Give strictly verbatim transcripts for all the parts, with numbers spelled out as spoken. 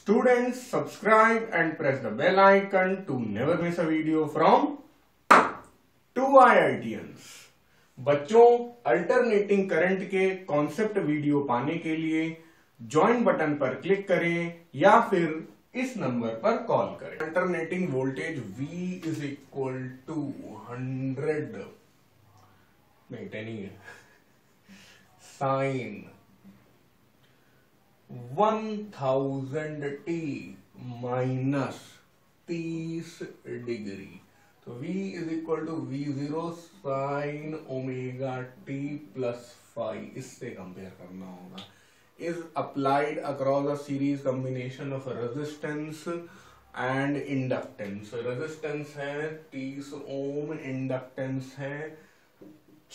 Students, subscribe and press the bell icon to never miss a video from two I I T ians. बच्चों, alternating current के concept video पाने के लिए join button पर click करें या फिर इस नंबर पर कॉल करें। Alternating voltage V is equal to hundred नहीं टेन ही है sine one thousand T minus तीस डिग्री, तो V is equal to V zero sine omega T plus five, इससे कंपेयर करना होगा। Is applied across a series combination of resistance and inductance. Resistance है तीस ओम, इंडक्टेंस है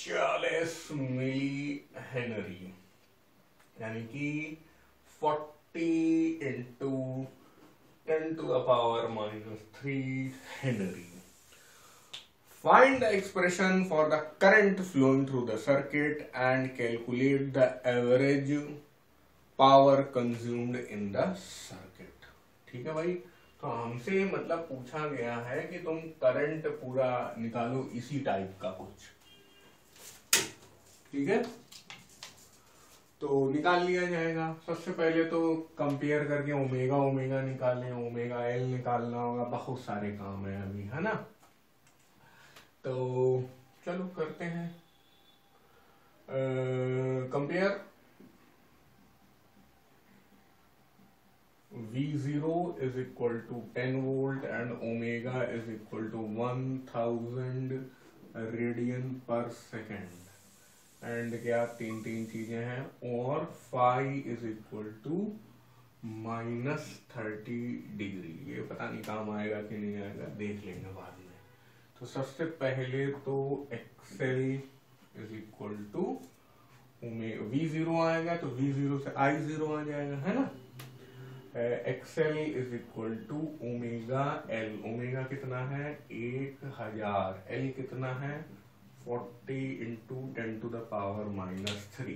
चालीस मिली हेनरी, यानी कि forty into ten to the power minus three henry. Find the expression for the current flowing through the circuit and calculate the average power consumed in the circuit. ठीक है भाई, तो हमसे मतलब पूछा गया है कि तुम करंट पूरा निकालो, इसी टाइप का कुछ। ठीक है, तो निकाल लिया जाएगा। सबसे पहले तो कंपेयर करके ओमेगा ओमेगा निकालें, ओमेगा एल निकालना होगा, बहुत सारे काम है अभी, है ना। तो चलो करते हैं compare. V zero is equal to ten volt and omega is equal to one thousand radian पर सेकेंड। एंड क्या तीन तीन चीजें हैं, और phi is equal to minus thirty degree. ये पता नहीं काम आएगा कि नहीं आएगा, देख लेंगे बाद में। तो सबसे पहले तो XL is equal to V zero आएगा तो वी जीरो से आई जीरो आ जाएगा, है ना। XL is equal to omega L, omega कितना है एक हजार, एल कितना है forty into ten to the power minus three.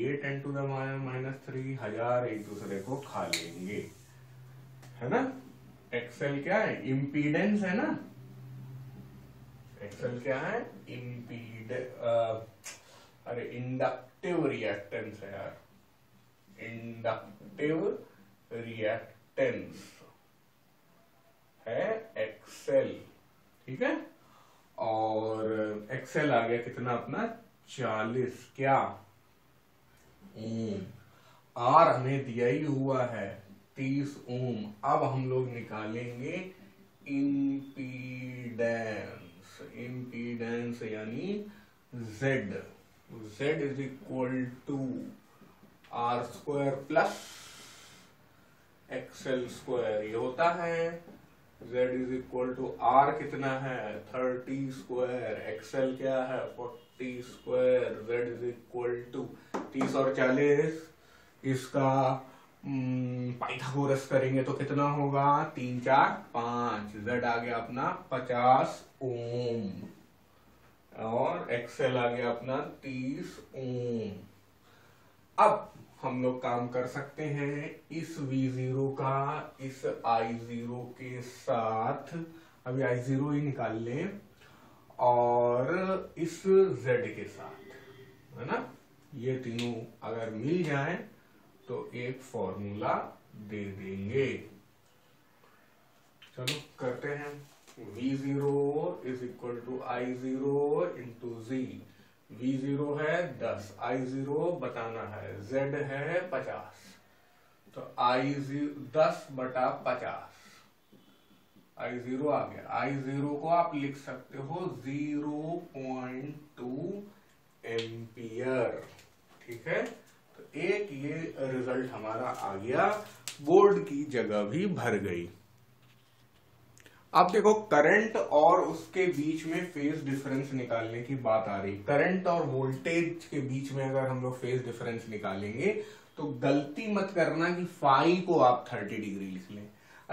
ये ten to the power minus three हजार एक दूसरे को खा लेंगे, है ना। एक्सेल क्या है, इम्पीडेंस है ना। एक्सेल क्या है, इम्पीड अरे इंडक्टिव रिएक्टेंस है यार, इंडक्टिव रिएक्टेंस है एक्सेल। ठीक है, और एक्सेल आ गया कितना अपना चालीस क्या ओम। आर हमें दिया ही हुआ है तीस ओम। अब हम लोग निकालेंगे इम्पीडेंस। इम्पीडेंस यानी Z, Z is equal to R square plus XL square. ये होता है Z is equal to R कितना है थर्टी स्क्वायर, एक्सएल क्या है forty square, Z is equal to तीस और चालीस, इसका पाइथागोरस करेंगे तो कितना होगा तीन चार पांच, Z आ गया अपना पचास ओम और एक्सएल आ गया अपना तीस ओम। अब हम लोग काम कर सकते हैं इस V ज़ीरो का इस I ज़ीरो के साथ, अभी I ज़ीरो ही निकाल लें, और इस Z के साथ, है ना। ये तीनों अगर मिल जाए तो एक फॉर्मूला दे देंगे। चलो करते हैं। V zero is equal to I zero into Z। V zero है दस, आई जीरो बताना है, जेड है पचास, तो आई जीरो दस बटा पचास, आई जीरो आ गया। आई जीरो को आप लिख सकते हो जीरो पॉइंट टू एम्पियर। ठीक है, तो एक ये रिजल्ट हमारा आ गया, बोर्ड की जगह भी भर गई। आप देखो करंट और उसके बीच में फेज डिफरेंस निकालने की बात आ रही। करंट और वोल्टेज के बीच में अगर हम लोग फेज डिफरेंस निकालेंगे तो गलती मत करना कि फाई को आप थर्टी डिग्री लिख लें।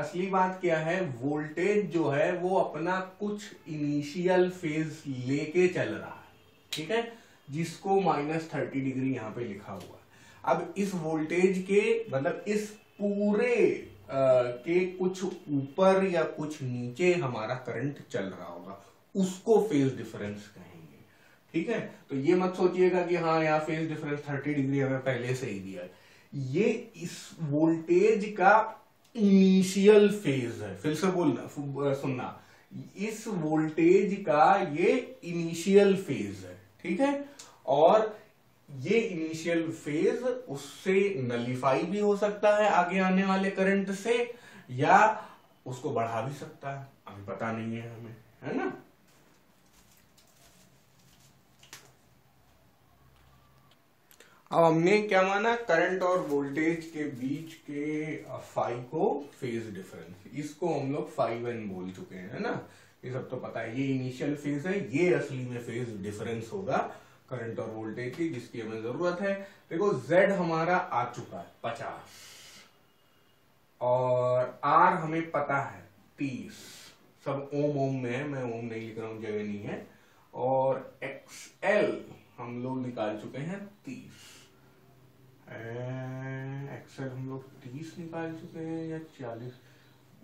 असली बात क्या है, वोल्टेज जो है वो अपना कुछ इनिशियल फेज लेके चल रहा है, ठीक है, जिसको माइनस थर्टी डिग्री यहाँ पे लिखा हुआ है। अब इस वोल्टेज के मतलब इस पूरे के कुछ ऊपर या कुछ नीचे हमारा करंट चल रहा होगा, उसको फेज डिफरेंस कहेंगे। ठीक है, तो ये मत सोचिएगा कि हाँ यहाँ फेज डिफरेंस तीस डिग्री हमें पहले से ही दिया है, ये इस वोल्टेज का इनिशियल फेज है। फिर से बोलना सुनना, इस वोल्टेज का ये इनिशियल फेज है। ठीक है, और ये इनिशियल फेज उससे नलिफाई भी हो सकता है आगे आने वाले करंट से, या उसको बढ़ा भी सकता है, अभी पता नहीं है हमें, है ना। अब हमने क्या माना, करंट और वोल्टेज के बीच के फाई को फेज डिफरेंस, इसको हम लोग फाई वन बोल चुके हैं, है ना, ये सब तो पता है। ये इनिशियल फेज है, ये असली में फेज डिफरेंस होगा करंट और वोल्टेज की, जिसकी हमें जरूरत है। देखो Z हमारा आ चुका है पचास और R हमें पता है तीस, सब ओम ओम में है, मैं ओम नहीं लिख रहा हूं, जगह नहीं है। और X L हम लोग निकाल चुके हैं तीस, X L हम लोग तीस निकाल चुके हैं या चालीस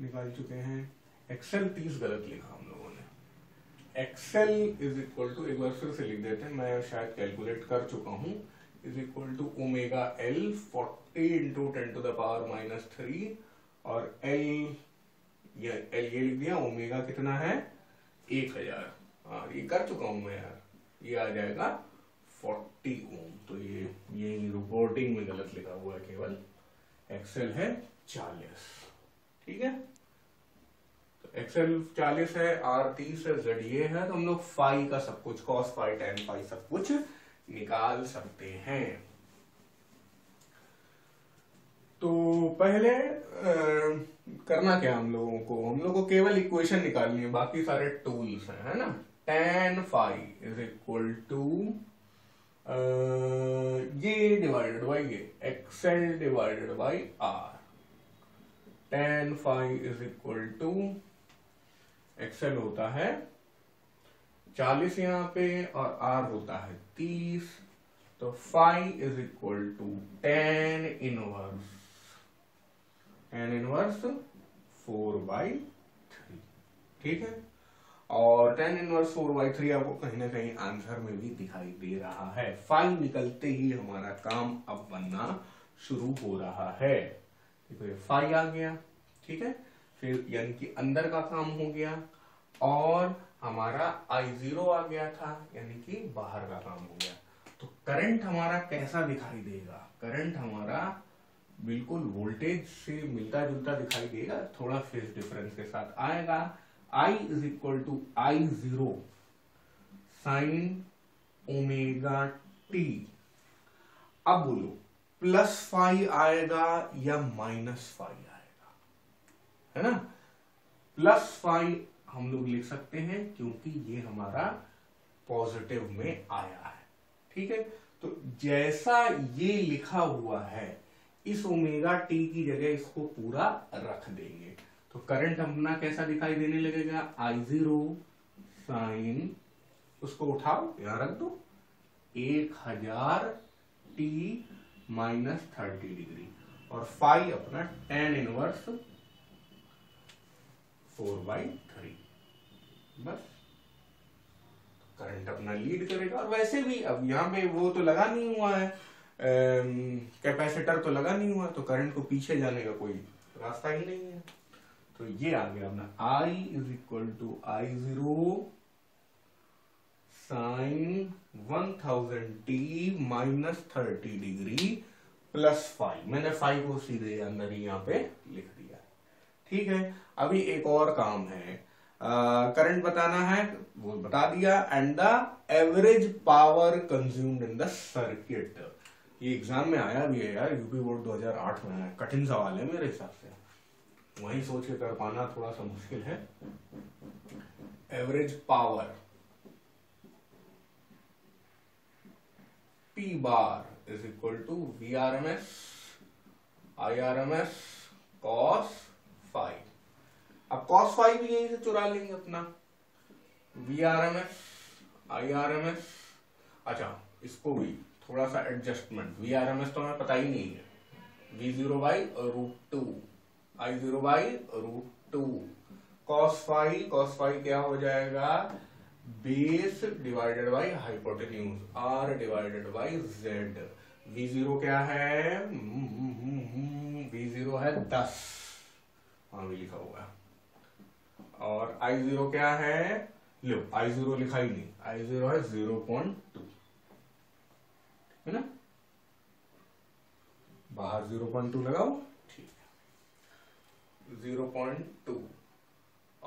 निकाल चुके हैं, X L तीस गलत लिखा हम लोगों ने, X L is equal to, एक बार फिर से लिख देते हैं, मैं शायद कैलकुलेट कर चुका हूं, is equal to omega L forty into ten to the power minus three और L ये L ये लिख दिया, ओमेगा कितना है एक हजार, हाँ ये कर चुका हूं मैं यार, ये आ जाएगा फोर्टी ओम, तो ये ये रिपोर्टिंग में गलत लिखा हुआ है केवल, X L है चालीस। ठीक है, X L चालीस है, R तीस है, Z ये है, तो हम लोग फाई का सब कुछ, कॉस फाई, टेन फाई सब कुछ निकाल सकते हैं। तो पहले आ, करना क्या हम लोगों को, हम लोगों को केवल इक्वेशन निकालनी है, बाकी सारे टूल्स हैं, है ना। Tan phi is equal to ये डिवाइडेड बाई ये X L divided by R, tan phi is equal to X L होता है चालीस यहाँ पे और R होता है तीस, तो phi is equal to tan inverse, tan inverse four by three. ठीक है, और tan inverse four by three आपको कहीं ना कहीं आंसर में भी दिखाई दे रहा है, फाई निकलते ही हमारा काम अब बनना शुरू हो रहा है। देखो ये फाई आ गया, ठीक है, फिर यानी कि अंदर का काम हो गया, और हमारा आई जीरो आ गया था यानी कि बाहर का काम हो गया। तो करंट हमारा कैसा दिखाई देगा, करंट हमारा बिल्कुल वोल्टेज से मिलता जुलता दिखाई देगा, थोड़ा फेज डिफरेंस के साथ आएगा। I is equal to I zero sine omega t. अब बोलो प्लस फाई आएगा या माइनस फाई आएगा, है ना। प्लस फाई हम लोग लिख सकते हैं क्योंकि ये हमारा पॉजिटिव में आया है। ठीक है, तो जैसा ये लिखा हुआ है इस ओमेगा टी की जगह इसको पूरा रख देंगे, तो करंट अपना कैसा दिखाई देने लगेगा, आई जीरो साइन, उसको उठाओ यहां रख दो, एक हजार टी माइनस थर्टी डिग्री, और फाई अपना tan inverse four by three, बस करंट अपना लीड करेगा। और वैसे भी अब यहाँ पे वो तो लगा नहीं हुआ है, कैपेसिटर तो लगा नहीं हुआ, तो करंट को पीछे जाने का कोई रास्ता ही नहीं है। तो ये आ गया अपना I is equal to I zero sine one thousand T minus thirty degree plus five, मैंने फाइव को सीधे अंदर ही यहाँ पे लिख दिया। ठीक है, अभी एक और काम है, करंट बताना है, वो बता दिया, and the average power consumed in the circuit. ये एग्जाम में आया भी है यार, यूपी बोर्ड दो हजार आठ में आया, कठिन सवाल है मेरे हिसाब से, वही सोच के कर पाना थोड़ा सा मुश्किल है। Average power P bar is equal to V R M S I R M S cos phi. अब कॉस फाई भी यहीं से चुरा लेंगे अपना, V R M S I R M S, अच्छा इसको भी थोड़ा सा adjustment, V R M S तो हमें पता ही नहीं है, V zero by root two I zero by root two, cos five, cos five क्या हो जाएगा base divided by hypotenuse, R divided by Z. V zero क्या है, वी जीरो है दस, हाँ भी लिखा हुआ है। और आई जीरो क्या है, लो आई जीरो लिखा ही नहीं, आई जीरो है जीरो पॉइंट टू है ना, बाहर जीरो पॉइंट टू लगाओ, ठीक है जीरो पॉइंट टू।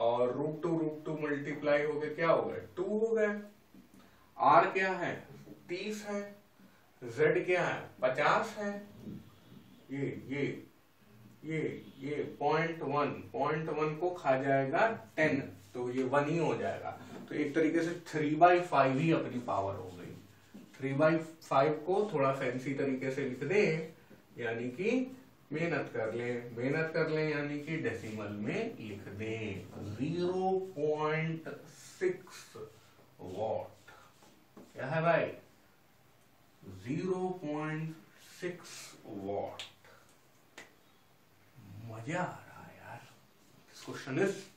और root two root two multiply हो गए क्या हो गए टू हो गए। आर क्या है तीस है, जेड क्या है पचास है, ये ये ये ये पॉइंट वन, पॉइंट वन को खा जाएगा टेन, तो ये वन ही हो जाएगा। तो एक तरीके से थ्री बाई फाइव ही अपनी पावर हो गई। थ्री बाई फाइव को थोड़ा फैंसी तरीके से लिख दे यानी कि मेहनत कर ले, मेहनत कर ले यानी कि डेसिमल में लिख दे जीरो पॉइंट सिक्स वॉट। क्या है भाई जीरो पॉइंट सिक्स वॉट। मजा आ रहा है यार। This question is